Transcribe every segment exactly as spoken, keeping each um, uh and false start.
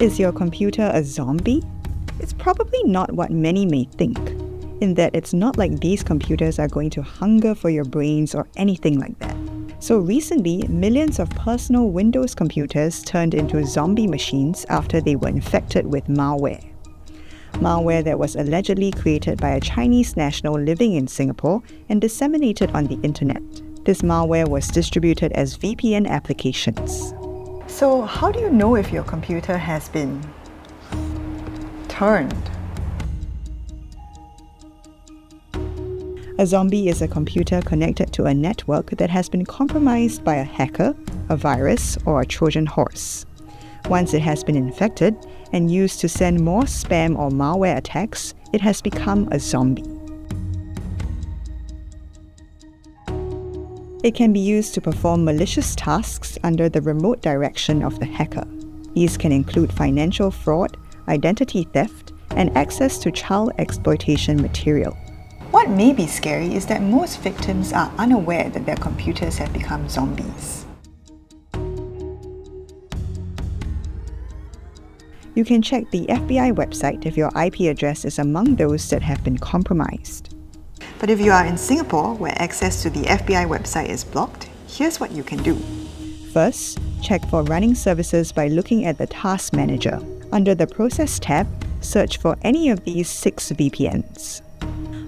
Is your computer a zombie? It's probably not what many may think, in that it's not like these computers are going to hunger for your brains or anything like that. So recently, millions of personal Windows computers turned into zombie machines after they were infected with malware. Malware that was allegedly created by a Chinese national living in Singapore and disseminated on the internet. This malware was distributed as V P N applications. So how do you know if your computer has been turned? A zombie is a computer connected to a network that has been compromised by a hacker, a virus, or a Trojan horse. Once it has been infected and used to send more spam or malware attacks, it has become a zombie. It can be used to perform malicious tasks under the remote direction of the hacker. These can include financial fraud, identity theft, and access to child exploitation material. What may be scary is that most victims are unaware that their computers have become zombies. You can check the F B I website if your I P address is among those that have been compromised. But if you are in Singapore, where access to the F B I website is blocked, here's what you can do. First, check for running services by looking at the Task Manager. Under the Process tab, search for any of these six V P Ns.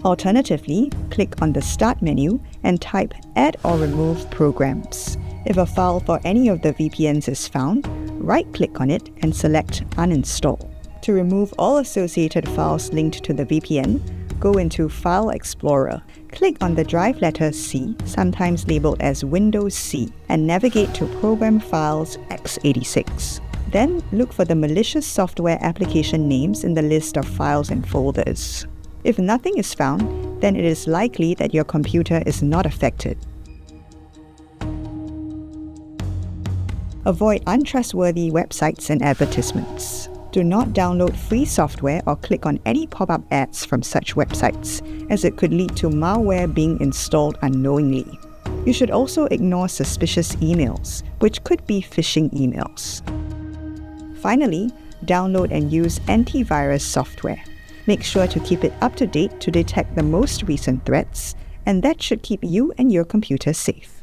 Alternatively, click on the Start menu and type Add or Remove Programs. If a file for any of the V P Ns is found, right-click on it and select Uninstall. To remove all associated files linked to the V P N, go into File Explorer. Click on the drive letter C, sometimes labeled as Windows C, and navigate to Program Files x eighty-six. Then look for the malicious software application names in the list of files and folders. If nothing is found, then it is likely that your computer is not affected. Avoid untrustworthy websites and advertisements. Do not download free software or click on any pop-up ads from such websites, as it could lead to malware being installed unknowingly. You should also ignore suspicious emails, which could be phishing emails. Finally, download and use antivirus software. Make sure to keep it up to date to detect the most recent threats, and that should keep you and your computer safe.